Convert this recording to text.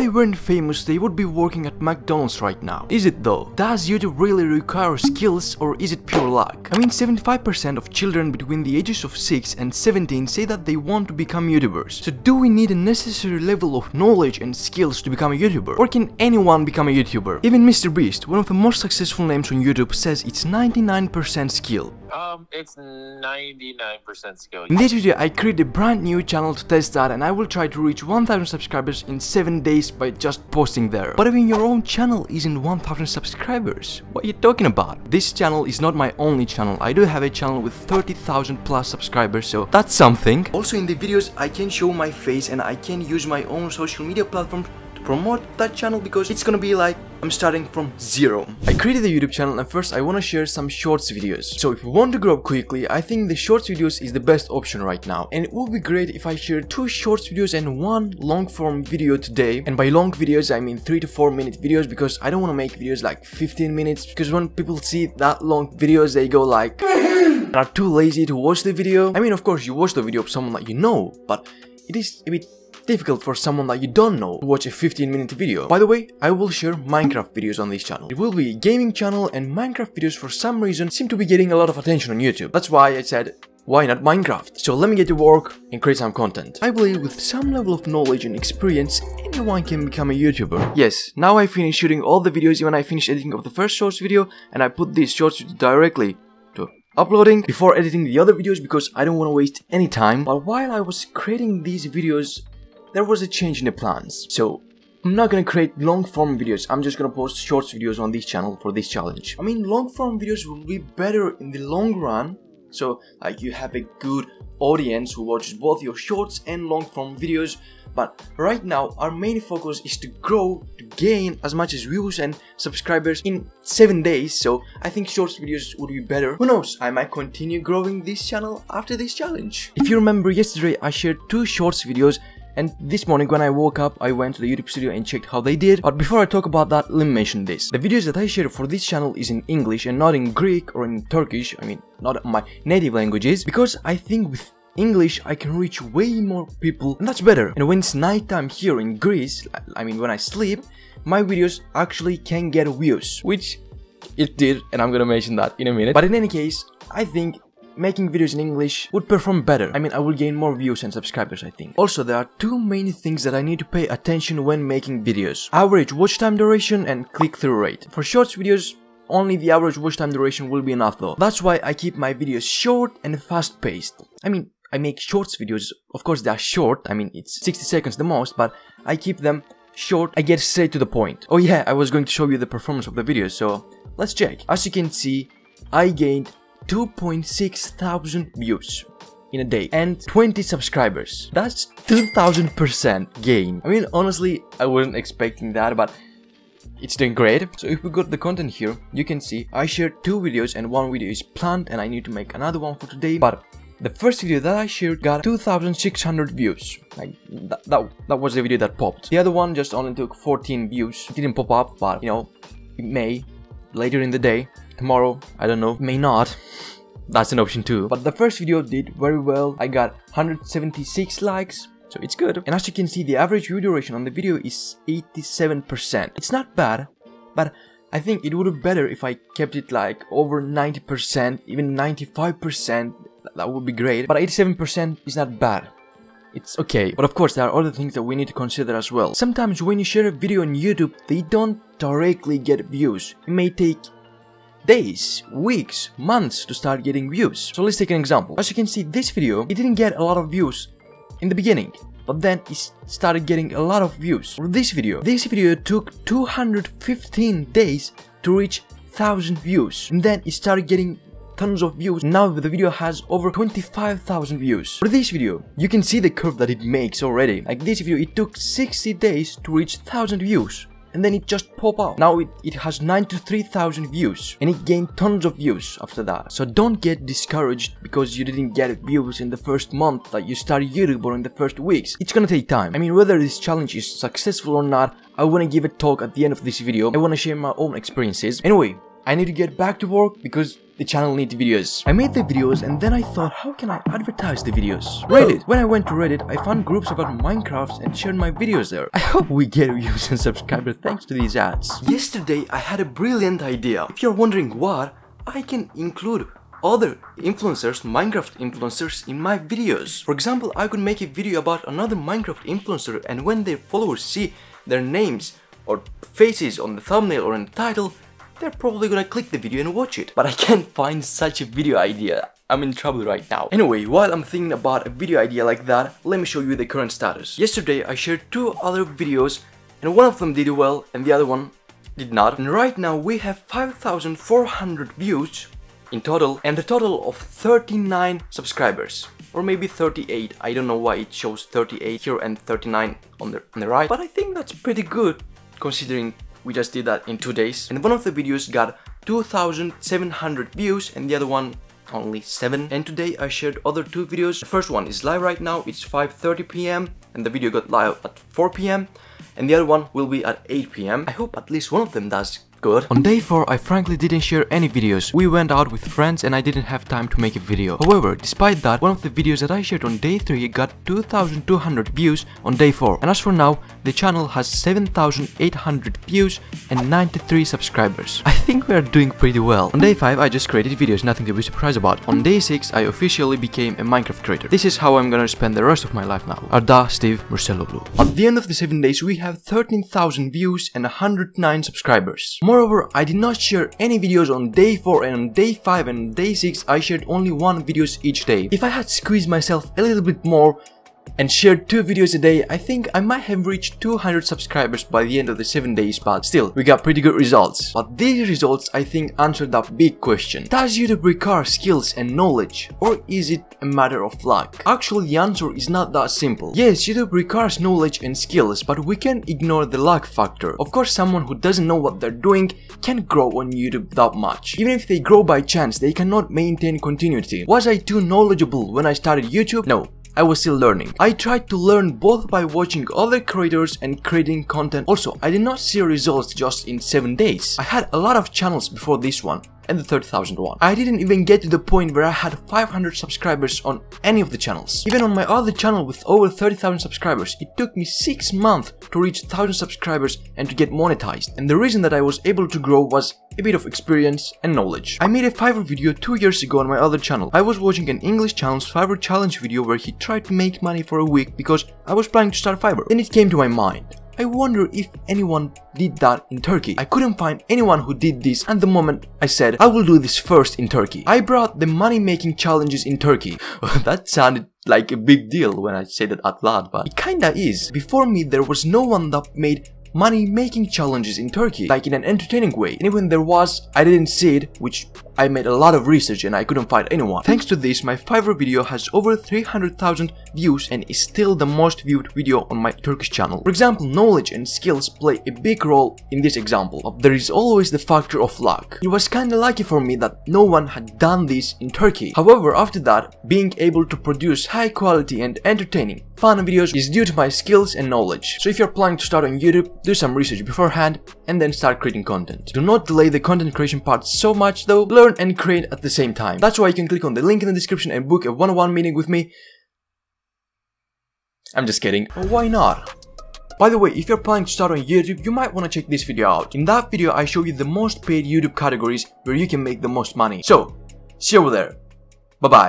they weren't famous, they would be working at McDonald's right now. Is it though? Does YouTube really require skills, or is it pure luck? I mean, 75% of children between the ages of 6 and 17 say that they want to become YouTubers. So do we need a necessary level of knowledge and skills to become a YouTuber? Or can anyone become a YouTuber? Even Mr. Beast, one of the most successful names on YouTube, says it's 99% skill. It's 99% skill. In this video, I created a brand new channel to test that, and I will try to reach 1000 subscribers in 7 days by just posting there. But even your own channel isn't 1000 subscribers. What are you talking about? This channel is not my only channel. I do have a channel with 30,000 plus subscribers, so that's something. Also, in the videos, I can show my face and I can use my own social media platform to promote that channel, because it's gonna be like I'm starting from zero. I created a YouTube channel, and first I want to share some shorts videos. So if you want to grow quickly, I think the shorts videos is the best option right now. And it would be great if I share 2 shorts videos and 1 long form video today. And by long videos, I mean 3 to 4 minute videos, because I don't want to make videos like 15 minutes. Because when people see that long videos, they go like, are too lazy to watch the video. I mean, of course, you watch the video of someone that you know, but it is a bit difficult for someone that you don't know to watch a 15-minute video. By the way, I will share Minecraft videos on this channel. It will be a gaming channel, and Minecraft videos for some reason seem to be getting a lot of attention on YouTube. That's why I said, why not Minecraft? So let me get to work and create some content. I believe with some level of knowledge and experience, anyone can become a YouTuber. Yes, now I finished shooting all the videos, even I finished editing of the first shorts video, and I put these shorts directly to uploading before editing the other videos, because I don't want to waste any time. But while I was creating these videos, there was a change in the plans. So I'm not gonna create long form videos, I'm just gonna post shorts videos on this channel for this challenge. I mean, long form videos will be better in the long run, so like you have a good audience who watches both your shorts and long form videos. But right now our main focus is to grow, to gain as much as views and subscribers in 7 days, so I think shorts videos would be better. Who knows, I might continue growing this channel after this challenge. If you remember, yesterday I shared 2 shorts videos, and this morning when I woke up, I went to the YouTube studio and checked how they did. But before I talk about that, let me mention this. The videos that I share for this channel is in English and not in Greek or in Turkish, I mean not my native languages, because I think with English I can reach way more people, and that's better. And when it's nighttime here in Greece, I mean when I sleep, my videos actually can get views, which it did, and I'm gonna mention that in a minute. But in any case, I think making videos in English would perform better. I mean, I will gain more views and subscribers, I think. Also, there are 2 main things that I need to pay attention when making videos: average watch time duration and click-through rate. For shorts videos, only the average watch time duration will be enough though. That's why I keep my videos short and fast-paced. I mean, I make shorts videos, of course they are short, I mean it's 60 seconds the most, but I keep them short, I get straight to the point. Oh yeah, I was going to show you the performance of the videos, so let's check. As you can see, I gained 2,600 views in a day and 20 subscribers. That's 2,000% gain. I mean, honestly, I wasn't expecting that, but it's doing great. So if we got the content here, you can see I shared 2 videos, and 1 video is planned and I need to make another one for today. But the first video that I shared got 2,600 views. Like that was the video that popped. The other one just only took 14 views. It didn't pop up, but you know, it may later in the day. Tomorrow, I don't know, may not, that's an option too. But the first video did very well, I got 176 likes, so it's good. And as you can see, the average view duration on the video is 87%. It's not bad, but I think it would be better if I kept it like over 90%, even 95%, that would be great. But 87% is not bad. It's okay, but of course there are other things that we need to consider as well. Sometimes when you share a video on YouTube, they don't directly get views. It may take days, weeks, months to start getting views. So let's take an example. As you can see, this video, it didn't get a lot of views in the beginning, but then it started getting a lot of views. For this video took 215 days to reach 1,000 views, and then it started getting tons of views. Now the video has over 25,000 views. For this video, you can see the curve that it makes already. Like this video, it took 60 days to reach 1,000 views, and then it just popped out. Now it has 93,000 views, and it gained tons of views after that. So don't get discouraged because you didn't get views in the first month that you started YouTube or in the first weeks. It's gonna take time. I mean, whether this challenge is successful or not, I wanna give a talk at the end of this video. I wanna share my own experiences. Anyway, I need to get back to work because the channel need videos. I made the videos and then I thought, how can I advertise the videos? Reddit. When I went to Reddit, I found groups about Minecraft and shared my videos there. I hope we get views and subscribers thanks to these ads. Yesterday, I had a brilliant idea. If you're wondering what, I can include other influencers, Minecraft influencers, in my videos. For example, I could make a video about another Minecraft influencer, and when their followers see their names or faces on the thumbnail or in the title, they're probably gonna click the video and watch it. But I can't find such a video idea. I'm in trouble right now. Anyway, while I'm thinking about a video idea like that, let me show you the current status. Yesterday, I shared two other videos, and one of them did well, and the other one did not. And right now, we have 5,400 views in total, and a total of 39 subscribers. Or maybe 38, I don't know why it shows 38 here and 39 on the right. But I think that's pretty good, considering we just did that in 2 days. And one of the videos got 2,700 views and the other one only 7. And today I shared other two videos. The first one is live right now, it's 5:30 p.m. and the video got live at 4 p.m. and the other one will be at 8 p.m. I hope at least one of them does good. On day 4, I frankly didn't share any videos. We went out with friends and I didn't have time to make a video. However, despite that, one of the videos that I shared on day 3 got 2,200 views on day 4. And as for now, the channel has 7,800 views and 93 subscribers. I think we are doing pretty well. On day 5, I just created videos, nothing to be surprised about. On day 6, I officially became a Minecraft creator. This is how I'm gonna spend the rest of my life now. Arda Steve Marcelo Blue. At the end of the 7 days, we have 13,000 views and 109 subscribers. Moreover, I did not share any videos on day 4, and on day 5 and on day 6 I shared only 1 video each day. If I had squeezed myself a little bit more and shared 2 videos a day, I think I might have reached 200 subscribers by the end of the 7 days, but still, we got pretty good results. But these results, I think, answer that big question. Does YouTube require skills and knowledge, or is it a matter of luck? Actually, the answer is not that simple. Yes, YouTube requires knowledge and skills, but we can't ignore the luck factor. Of course, someone who doesn't know what they're doing can't grow on YouTube that much. Even if they grow by chance, they cannot maintain continuity. Was I too knowledgeable when I started YouTube? No. I was still learning. I tried to learn both by watching other creators and creating content. Also, I did not see results just in 7 days. I had a lot of channels before this one and the 30,000 one. I didn't even get to the point where I had 500 subscribers on any of the channels. Even on my other channel with over 30,000 subscribers, it took me 6 months to reach 1,000 subscribers and to get monetized. And the reason that I was able to grow was a bit of experience and knowledge. I made a Fiverr video 2 years ago on my other channel. I was watching an English channel's Fiverr challenge video where he tried to make money for a week because I was planning to start Fiverr. Then it came to my mind. I wonder if anyone did that in Turkey. I couldn't find anyone who did this, and the moment I said, I will do this first in Turkey. I brought the money-making challenges in Turkey. That sounded like a big deal when I said it out loud, but it kinda is. Before me, there was no one that made money-making challenges in Turkey, like in an entertaining way. And when there was, I didn't see it, which I made a lot of research and I couldn't find anyone. Thanks to this, my Fiverr video has over 300,000 views and is still the most viewed video on my Turkish channel. For example, knowledge and skills play a big role in this example. But there is always the factor of luck. It was kinda lucky for me that no one had done this in Turkey. However, after that, being able to produce high quality and entertaining, fun videos is due to my skills and knowledge. So if you're planning to start on YouTube, do some research beforehand and then start creating content. Do not delay the content creation part so much though, learn and create at the same time. That's why you can click on the link in the description and book a one-on-one meeting with me. I'm just kidding. Why not? By the way, if you're planning to start on YouTube, you might want to check this video out. In that video, I show you the most paid YouTube categories where you can make the most money. So, see you over there. Bye-bye.